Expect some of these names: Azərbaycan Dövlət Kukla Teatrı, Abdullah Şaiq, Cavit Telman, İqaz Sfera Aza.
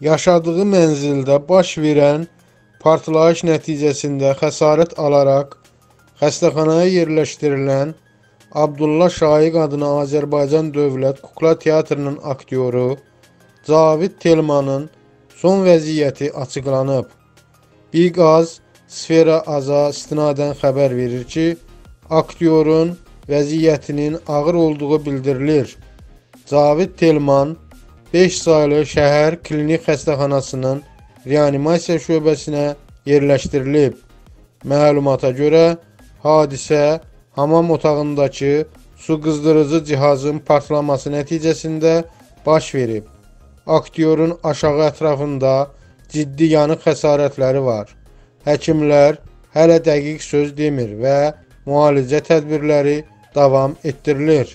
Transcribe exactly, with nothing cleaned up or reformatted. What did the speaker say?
yaşadığı mənzildə baş verən partlayış nəticəsində xəsarət alaraq xəstəxanaya yerləşdirilən Abdullah Şaiq adına Azərbaycan Dövlət Kukla Teatrının aktyoru Cavit Telmanın son vəziyyəti açıqlanıb. İqaz Sfera Aza istinadən xəbər verir ki, aktyorun vəziyyətinin ağır olduğu bildirilir. Cavit Telman beş saylı şəhər klinik xəstəxanasının reanimasiya şöbəsinə yerləşdirilib. Məlumata görə, hadisə hamam otağındakı su qızdırıcı cihazın partlaması nəticəsində baş verib. Aktyorun aşağı ətrafında ciddi yanıq xəsarətləri var. Həkimlər hələ dəqiq söz demir və müalicə tədbirləri davam etdirilir.